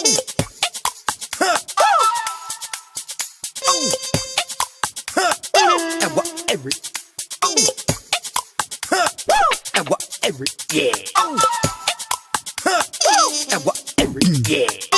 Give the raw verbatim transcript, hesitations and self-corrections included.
Every, and what every, yeah, and what every, yeah.